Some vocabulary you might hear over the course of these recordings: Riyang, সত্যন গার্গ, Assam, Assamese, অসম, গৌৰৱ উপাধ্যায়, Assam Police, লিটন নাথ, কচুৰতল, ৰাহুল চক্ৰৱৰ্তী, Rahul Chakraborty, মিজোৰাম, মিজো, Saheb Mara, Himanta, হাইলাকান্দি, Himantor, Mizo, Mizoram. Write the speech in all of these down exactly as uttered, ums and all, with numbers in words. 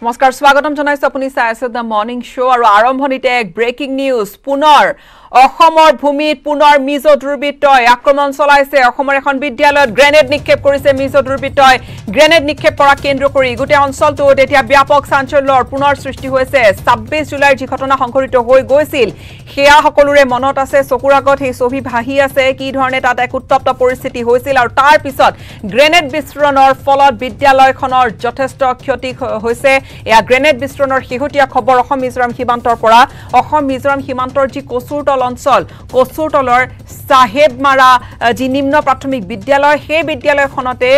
Namaskar, Swagatam Janaisu apuni sai ase the morning show aru arambhonite ek breaking news punor Ahomor bhumit punor Mizo durbitoy akraman cholaise Ahomor ekhon bidyalayot grenade nikkep korise Mizo durbitoy grenade nikkep kora kendro kori gote onchol to etia byapok sancholor punor srishti hoise ছাব্বিশ জুলাই ji ghotona সংঘটিত hoi goisil heya hokolure monot ase sokuragot he sobi bhahi ase ki dhorone tata ek uttopto poristhiti hoisil aru tar pisot grenade bisronor folot bidyalay khonor jothesto khyoti hoise A grenade bistronor Hihutia Kobor Ahom Mizoram Himantor Pora, Ahom Mizoram Himantor ji Kosutor Onchol, Kosutor Saheb Mara ji Nimno Prathomik Bidyaloy, Hei Bidyaloykhonte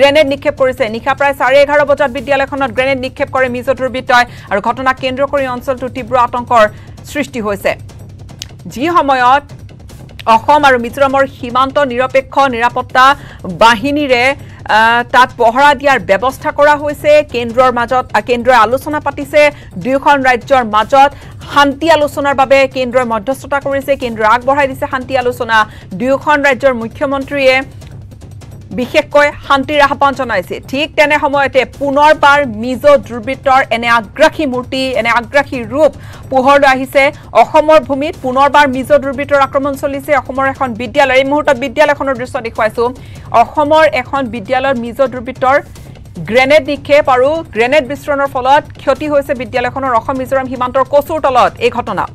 grenade nikkep korise, Nikha Pray এঘাৰ বজাত Bidyaloykhonot grenade nikkep kore Mizo durbitoy aru ghotona kendro kori oncholto tibro atonkor srishti hoise. Ji samayot Ahom aru Mizoramor Himanto nirapekkho nirapotta bahinire তাত পহৰা দিয়াৰ ব্যৱস্থা কৰা হৈছে কেন্দ্ৰৰ মাজত কেন্দ্ৰৰ আলোচনা পাতিছে দুখন ৰাজ্যৰ মাজত শান্তি আলোচনাৰ বাবে কেন্দ্ৰৰ মধ্যস্থতা কৰিছে কেন্দ্ৰ আগবঢ়াই দিছে শান্তি আলোচনা দুখন ৰাজ্যৰ মুখ্যমন্ত্ৰীয়ে বিশেষকৈ শান্তিৰ আহ্বান জনাইছে ঠিক তেনে সময়তে পুনৰবাৰ মিজো দুৰ্বৃত্তৰ এনে আগ্ৰাখী মূৰ্তি এনে আগ্ৰাখী ৰূপ পোহৰলৈ আহিছে অসমৰ ভূমিত পুনৰবাৰ মিজো দুৰ্বৃত্তৰ আক্ৰমণ চলিছে অসমৰ এখন বিদ্যালয় এই মুহূৰ্তত বিদ্যালয়খনৰ দৃশ্য দেখুৱাইছো অসমৰ এখন বিদ্যালয়ৰ মিজো দুৰ্বৃত্তৰ গ্ৰেনেড নিক্ষেপ আৰু গ্ৰেনেড বিস্ফোৰণৰ ফলত ক্ষতি হৈছে বিদ্যালয়খনৰ অসম মিজোৰাম সীমান্তৰ কচুৰ তলত এই ঘটনা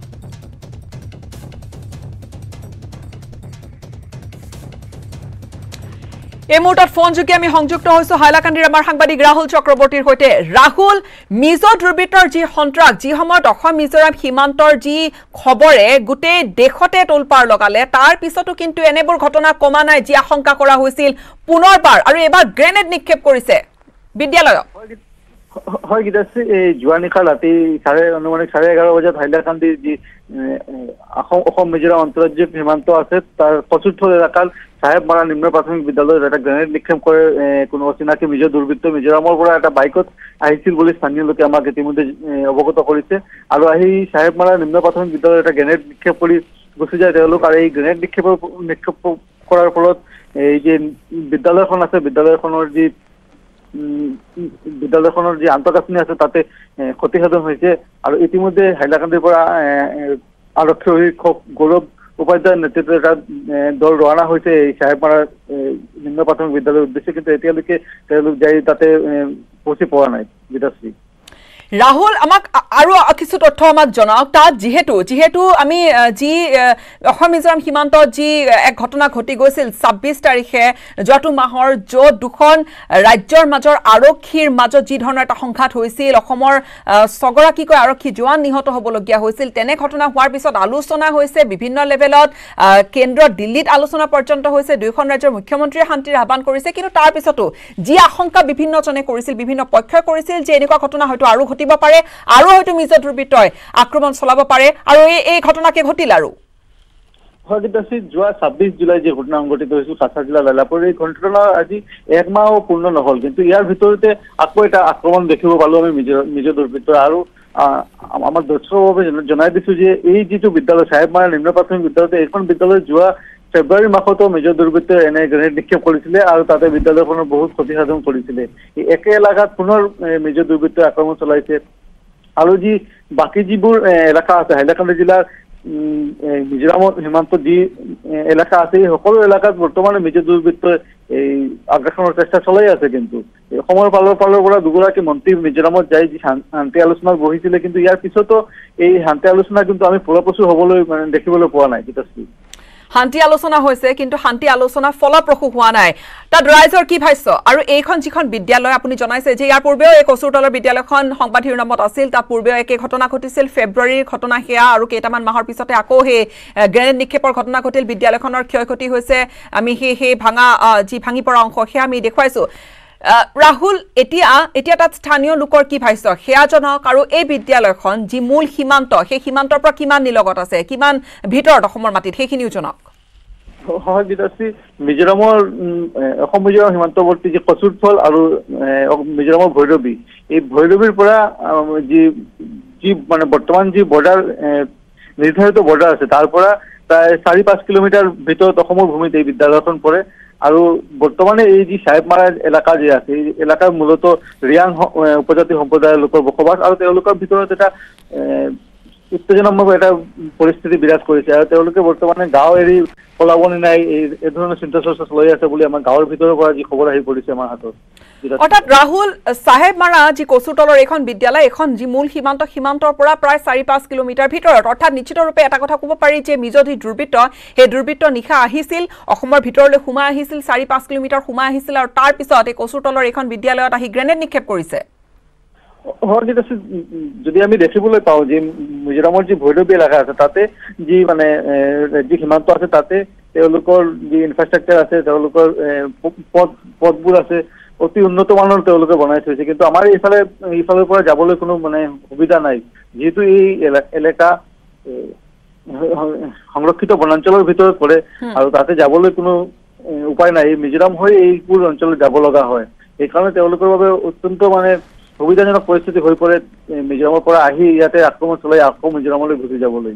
এই মুহূৰ্তত ফোন যোগে আমি সংযুক্ত হৈছো হাইলাকান্দিৰ আমাৰ সাংবাদিক ৰাহুল চক্ৰৱৰ্তীৰ সৈতে ৰাহুল মিজো দুৰ্বৃত্তৰ যি সন্ত্ৰাস যি সময়ত অসম মিজোৰাম সীমান্তৰ যি খবৰে গুটে দেখতে তোলপাৰ লগালে তাৰ পিছতো কিন্তু এনেবোৰ ঘটনা কমা নাই যি আশংকা কৰা হৈছিল পুনৰবাৰ আৰু এবাৰ গ্ৰেনেড নিক্ষেপ কৰিছে বিদ্যালয়ত হয় গিতাছে জুৱানিকা ৰাতি এঘাৰ বজাত হাইলাকান্দিৰ যি অসম মিজোৰাম আন্তঃৰাজ্যিক সীমান্ত আছে তাৰ কচুতৰ এলাকাত Saheb Mara Nimno Prathomik Bidyaloyot eta grenade nikkep kore kono osinaki mizo durbitto Mizoramor pora eta bikot ahisil boli sthaniyo loke amak itimodhe obogoto korise aru ahi Saheb Mara Nimno Prathomik Bidyaloyot eta grenade nikkep kori gusi jay telok aru ei grenade nikkep nikkep korar polot ei je bidyaloykhon ase bidyaloykhonor je বিদ্যালয়খনৰ যে আন্তঃগাঁথনি আছে তাতে ক্ষতিসাধন হৈছে আৰু ইতিমধ্যে হাইলাকান্দিৰ পৰা আৰক্ষী অধীক্ষক গৌৰৱ উপাধ্যায় নেতৃত্বত এটা দল ৰওনা হৈছে সাহেব মাৰা নিম্ন প্ৰাথমিক বিদ্যালয়ৰ উদ্দেশ্যে কিন্তু এতিয়ালৈকে তেওঁলোক যাই তাতে পৌঁছি পোৱা নাই বিদাশ্ৰী Rahul amak aru kichu totthyo amak janaok ta jihetu jihetu ami ji Ahom Mizoram himanto ji ek ghotona ghoti goisil ছাব্বিশ tarikhe jotu mahor jo dukhon rajyor major arokhir major ji dhornor eta songkhat hoisil Ahomor sogora ki koi arokhi joan nihoto hobologia hoisil tene ghotona hoar bisot alosona hoise bibhinno levelot kendro Delhit alosona porjonto hoise dukhon rajyor mukhyamontri hantir ahban korise kintu tar pisotu ji ahonka bibhinno jone korisil bibhinno pokkhoy korisil je enekwa ghotona hoyto aru ঘটিব পারে আৰু হয়তো মিজো দুৰ্বৃত্তই আক্ৰমণ চলাব পাৰে আৰু এই এই ঘটনাকে ঘটিল আৰু হৰদিতাছি জুৱা ছাব্বিশ জুলাই যে ঘটনা সংঘটিত হৈছিল কাছা জিলা লালাপুৰ এই ঘটনা আজি এক মাহ পূৰ্ণ নহল কিন্তু ইয়াৰ ভিতৰতে আকৌ এটা আক্ৰমণ দেখিব পালো আমি মিজো দুৰ্বৃত্ত আৰু আমাৰ দৰ্শকভাৱে জনাই দিছো যে এই যিটো বিদ্যালয় সাহেব মাৰা নিম্ন প্ৰাথমিক বিদ্যালয়তে এখন বিদ্যালয় জুৱা ফেব্ৰুৱাৰী মাহতো মিজো দুৰ্বৃত্ত এনে গ্ৰেনেড নিক্ষেপ কৰিছিলে আৰু তাতে বিদ্যালয়খনৰ বহুত ক্ষতিসাধন কৰিছিলে এই একে এলাকাত পুনৰ মিজো দুৰ্বৃত্ত আক্ৰমণ চলাইছে আৰু যি বাকি যিবোৰ এলাকা আছে হাইলাকান্দি জিলাৰ মিজোৰাম সীমান্ত যি এলাকা আছে সকলো এলাকাত বৰ্তমান মিজো দুৰ্বৃত্ত এই আগ্ৰাসনৰ চেষ্টা চলাই আছে কিন্তু অসমৰ পালৰ পালৰ পৰা দুগৰাকী মন্ত্ৰী মিজোৰামত যাই যি শান্তি আলোচনা বহিছিলে কিন্তু ইয়াৰ পিছতো এই শান্তি আলোচনা কিন্তু আমি ফলপ্ৰসূ হ'বলৈ মানে দেখিবলৈ পোৱা নাই কিতাশ্ৰী Hanti alosona hoise, kintu hanti alosona foloprokhu hua nai. Tad raizor ki bhashya aru ekhon jikhon bidyaloy apuni janaise je iyar purbeo ei Kosutorlor bidyaloykhon songbad shiromot asil ta purbeo ek ghotona ghotisil February ghotona heya aru ketaman mahor pisote ako he grenade nikkhepor ghotona ghotil bidyalaykhonor khoykhoti hoise ami he he bhanga ji bhangi pora ongsho he ami dekhwaisu Rahul etia etia tat sthaniyo lukor ki bhashya heya janok aru ei bidyalaykhon ji mul himanto he himantor pra kiman nilogot ase kiman bhitor Ahomor matit hekhiniu janok হয় বিদাসী মিজোৰামৰ অসম মিজোৰাম সীমান্তৱৰ্তী যে কচুৰথল আৰু মিজোৰামৰ ভৈৰৱী এই ভৈৰৱীৰ পৰা যি যি মানে বৰ্তমান যি বৰ্ডাৰ নিৰ্ধাৰিত বৰ্ডাৰ আছে তাৰ পৰা প্ৰায় চাৰি পাঁচ কিলোমিটাৰ ভিতৰত অসমৰ ভূমিত এই বিদ্যালয়খন পৰে আৰু বৰ্তমানে এই যি সাহেব মাৰা এলাকা যে আছে এই এলাকাৰ মূলত ৰিয়াং উপজাতি সম্প্ৰদায়ৰ লোকৰ বসবাস আৰু তেওঁলোকৰ ভিতৰত এটা উত্তেজনামূলক এটা পৰিস্থিতি বিৰাজ কৰিছে আৰু তেওঁলোকে বৰ্তমানে গাঁও এৰি পলাবনি নাই এই ধৰণৰ চিন্তা চৰ্চা চলি আছে বুলি আমাৰ গাঁৱৰ ভিতৰৰ পৰা যি খবৰ আহি পৰিছে আমাৰ হাতত অৰ্থাৎ ৰাহুল সাহেব মাৰা যি কোসুতলৰ এখন বিদ্যালয় এখন যি মূল সীমান্ত সীমান্তৰ পৰা প্ৰায় চাৰি পাঁচ কিলোমিটাৰ ভিতৰত অৰ্থাৎ নিশ্চিত ৰূপে এটা কথা ক'ব পাৰি যে মিজোধি দুৰ্বিত্ত হে দুৰ্বিত্ত নিখা আহিছিল অসমৰ ভিতৰলৈ হুমা আহিছিল চাৰি পাঁচ কিলোমিটাৰ হুমা আহিছিল আৰু তাৰ পিছত এই কোসুতলৰ এখন বিদ্যালয়ত আহি গ্ৰেনেড নিক্ষেপ কৰিছে হৰগিত যদি আমি দেখিবলৈ পাও যে মিজোৰামৰ যি ভৈৰৱী এলেকা আছে তাতে যি মানে যি সীমান্ত আছে তাতে তেওঁলোকৰ যি ইনফ্ৰাষ্ট্ৰাকচাৰ আছে তেওঁলোকৰ পথ পথবোৰ আছে অতি উন্নত মানৰ তেওঁলোকে বনাই থৈছে কিন্তু আমাৰ ইফালে ইফালৰ পৰা যাবলৈ কোনো মানে সুবিধা নাই যেহেতু এই এলেকা সংৰক্ষিত বনাঞ্চলৰ ভিতৰত পৰে আৰু তাতে যাবলৈ কোনো উপায় নাই মিজোৰাম হৈ এই পুৰ অঞ্চল যাব লগা হয় এই কাৰণে তেওঁলোকৰ বাবে অত্যন্ত মানে সুবিধাজনক পৰিস্থিতি হৈ পৰে মিজোৰামৰ পৰা আহি ইয়াতে আক্ৰমণ চলাই আকৌ মিজোৰামলৈ ঘূৰি যাবলৈ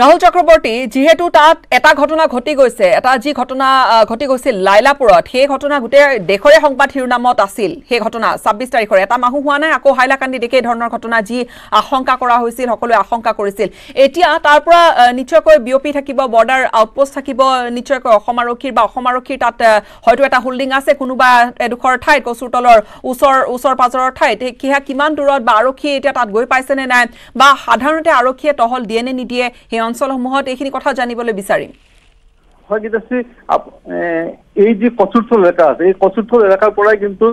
Rahul Chakraborty, Jihetu Tat, Eta Hotona Kotigoise, Etaji Hotona Kotigosi, Laila Purat, He Hotona Gute, Decore Hongbat Hirnamot Asil, He Hotona, Sabista Coreta, Mahuana, Ako Haila can dedicate Honor Kotonaji, a Honka Kora Husil, Hokola, Honka Korisil, Etia Tarpra, Nichoko, B O P Takibo, Border, Outpost Takibo, Nichoko, Homarokirba, Homarokit at Hotueta holding us, Kunuba, Edukor Tide, Kosutolor, Usor, Usor Pazor Tide, Kihakimandurod, Baroki, at Goipaisen and Bah Hadanate Aroki at all D N D, he অঞ্চলৰ মহত এখিনি কথা জানিবলৈ বিচাৰিম হয়গিতাছি এই যে কচুৰথল এলাকা আছে এই কচুৰথল এলাকাৰ পৰাই কিন্তু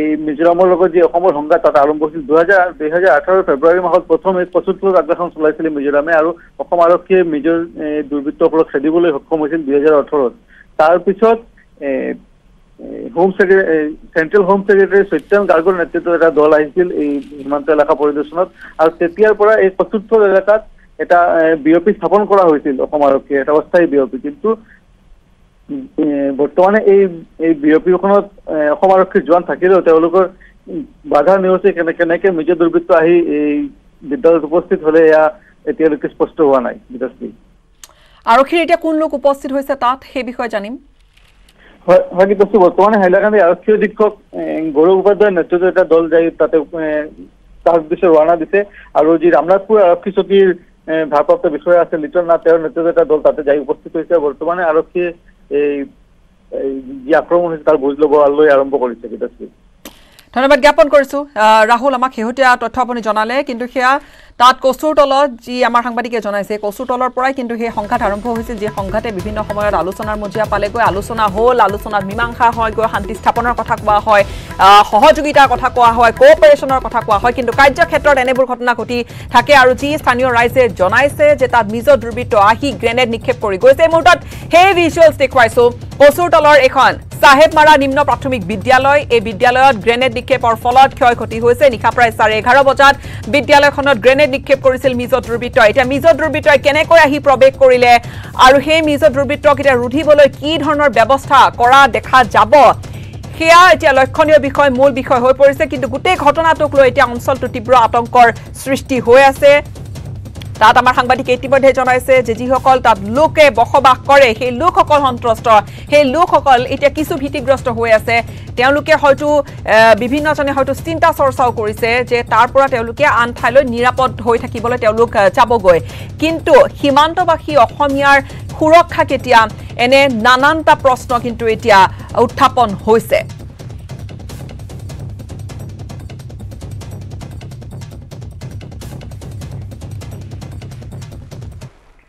এই মিজোৰামৰ লগত যে অসমৰ সংঘাত তাত আৰম্ভ হৈছিল দুই হাজাৰ দুই হাজাৰ আঠাৰ ফেব্ৰুৱাৰী মাহত প্ৰথম এই কচুৰথল আগ্ৰাসন চলাইছিল মিজোৰামে আৰু অসম আৰক্ষীয়ে মিজোৰ দুৰ্বৃত্তক খেদিবলৈ সক্ষম হৈছিল দুই হাজাৰ ওঠৰত তাৰ পিছত home secretary central home secretary Satyan গাৰ্গৰ নেতৃত্বত এটা দল আহিছিল এই হিমান্ত এলাকা পৰিদৰ্শনত আৰু তেতিয়াৰ পৰা এই কচুৰথল এলাকাত এটা বিওপি স্থাপন কৰা হয়েছিল অসম আৰক্ষী এটা অস্থায়ী বিওপি কিন্তু বৰ্তমানে এই এই বিওপিখনত অসম আৰক্ষী জোৱান থাকিলেও তেওঁলোকৰ বাধা নিয়ছে কেনে কেনেকে মিজো দুৰ্বৃত্ত আহি এই বিদ্যালয়ত উপস্থিত হলে ইয়া এতিয়ালৈকে স্পষ্ট হোৱা নাই বিদাস্তি আৰক্ষীৰ এতিয়া কোন লোক উপস্থিত হৈছে তাত সেই বিষয়ে জানিম হয় কিন্তু বৰ্তমানে হাইলাকান্দি আৰক্ষী অধীক্ষক গৌৰৱ উপাধ্যায় নেতৃত্বত এটা দল যায় তাতে তাৰ দিশে ৰানা দিছে আৰু যি ৰামনাথপুৰ আৰক্ষী চকীৰ ভাৰপ্ৰাপ্ত বিষয়া আছে লিটন নাথৰ নেতৃত্বত এটা দল তাতে যাই উপস্থিত হৈছে বৰ্তমানে আৰক্ষী এই যি আক্ৰমণ হৈছে তাৰ বুজ লবলৈ আৰম্ভ কৰিছে কিতাছি ধন্যবাদ জ্ঞাপন কৰিছো ৰাহুল আমাক হেহতিয়া তথ্য আপুনি জনালে কিন্তু হেয়া তাত কোসুৰতলত যি আমাৰ সাংবাদিকে জনাইছে কোসুৰতলৰ পৰাই কিন্তু হে সংঘাত আৰম্ভ হৈছিল যে সংঘাতে বিভিন্ন সময়ত আলোচনাৰ মজিয়া পালে গৈ আলোচনা হ'ল আলোচনাত মীমাংসা হয় গৈ শান্তি স্থাপনৰ কথা কোৱা হয় সহযোগিতাৰ কথা কোৱা হয় কোঅপাৰেচনৰ কথা কোৱা হয় কিন্তু কাৰ্যক্ষেত্ৰত এনেবোৰ ঘটনা ঘটি থাকে আৰু যি স্থানীয় ৰাইজে জনাইছে যে তাত মিজো দুৰ্বৃত্ত আহি গ্ৰেনেড নিক্ষেপ কৰি গৈছে মুঠত হে ভিজুৱেলছ দেখুৱাইছো কোসুৰতলৰ এখন সাহেব মাৰা নিম্ন প্ৰাথমিক বিদ্যালয় এই বিদ্যালয়ত গ্ৰেনেড নিক্ষেপৰ ফলত ক্ষয়ক্ষতি হৈছে নিশা প্ৰায় চাৰে এঘাৰ বজাত বিদ্যালয়খনত গ্ৰেনেড নিক্ষেপ কৰিছিল মিজো দুৰ্বিত্ত এটা মিজো দুৰ্বিত্ত কেনেকৈ আহি প্ৰৱেশ কৰিলে আৰু সেই মিজো দুৰ্বিত্তক এটা ৰুধিবলৈ কি ধৰণৰ ব্যৱস্থা কৰা দেখা যাব হেয়া এটা লক্ষণীয় বিষয় মূল বিষয় হৈ পৰিছে কিন্তু গোটেই ঘটনাটোক লৈ এটা অঞ্চলটো তীব্ৰ আতংকৰ সৃষ্টি হৈ আছে তাত আমাৰ সাংবাদিক ইতিমধ্যে জনাইছে যে যিসকল তাত লোকে বসবাস কৰে সেই লোকসকল সন্ত্ৰস্ত সেই লোকসকল এটা কিছু ভীতিগ্ৰস্ত হৈ আছে তেওঁলোকে হয়তো বিভিন্ন জনে হয়তো চিন্তা চৰ্চাও কৰিছে যে তাৰ পৰা তেওঁলোকে আন ঠাইলৈ নিৰাপদ হৈ থাকিবলৈ তেওঁলোক চাবগৈ কিন্তু সীমান্তবাসী অসমীয়াৰ সুৰক্ষা কেতিয়া এনে নানানটা প্ৰশ্ন কিন্তু এতিয়া উত্থাপন হৈছে